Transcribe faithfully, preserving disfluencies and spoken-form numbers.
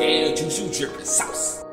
Damn juice, you dripping sauce.